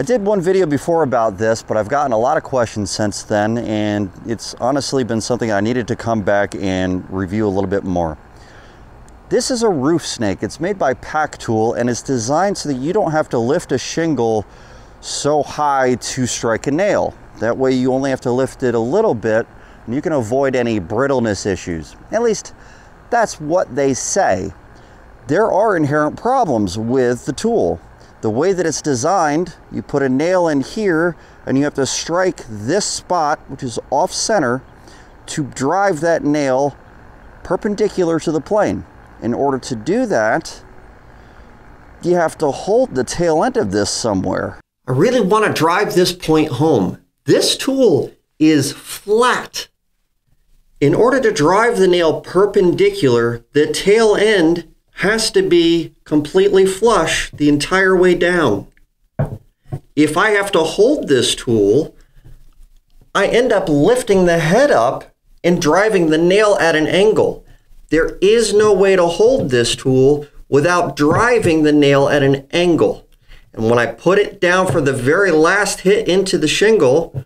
I did one video before about this, but I've gotten a lot of questions since then, and it's honestly been something I needed to come back and review a little bit more. This is a roof snake. It's made by Pack Tool, and it's designed so that you don't have to lift a shingle so high to strike a nail. That way you only have to lift it a little bit, and you can avoid any brittleness issues. At least that's what they say. There are inherent problems with the tool. The way that it's designed, you put a nail in here and you have to strike this spot, which is off center, to drive that nail perpendicular to the plane. In order to do that, you have to hold the tail end of this somewhere. I really want to drive this point home. This tool is flat. In order to drive the nail perpendicular, the tail end has to be completely flush the entire way down. If I have to hold this tool, I end up lifting the head up and driving the nail at an angle. There is no way to hold this tool without driving the nail at an angle. And when I put it down for the very last hit into the shingle,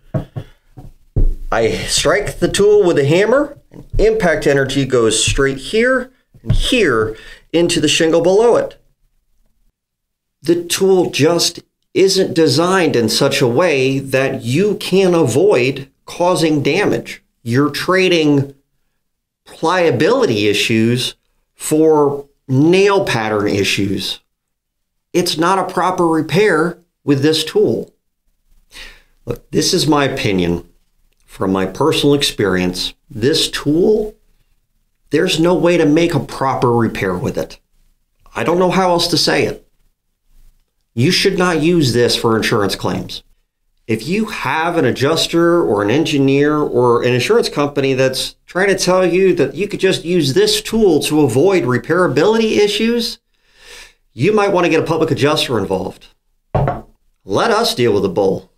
I strike the tool with a hammer, and impact energy goes straight here and here into the shingle below it. The tool just isn't designed in such a way that you can avoid causing damage. You're trading pliability issues for nail pattern issues. It's not a proper repair with this tool. Look, this is my opinion from my personal experience. This tool, there's no way to make a proper repair with it. I don't know how else to say it. You should not use this for insurance claims. If you have an adjuster or an engineer or an insurance company that's trying to tell you that you could just use this tool to avoid repairability issues, you might want to get a public adjuster involved. Let us deal with the bull.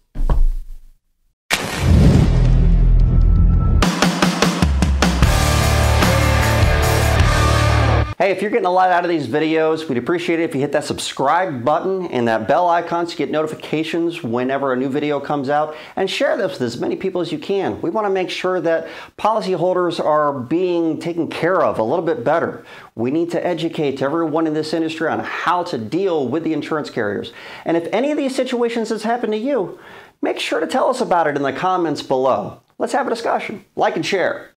Hey, if you're getting a lot out of these videos, we'd appreciate it if you hit that subscribe button and that bell icon so you get notifications whenever a new video comes out, and share this with as many people as you can. We want to make sure that policyholders are being taken care of a little bit better. We need to educate everyone in this industry on how to deal with the insurance carriers. And if any of these situations has happened to you, make sure to tell us about it in the comments below. Let's have a discussion. Like and share.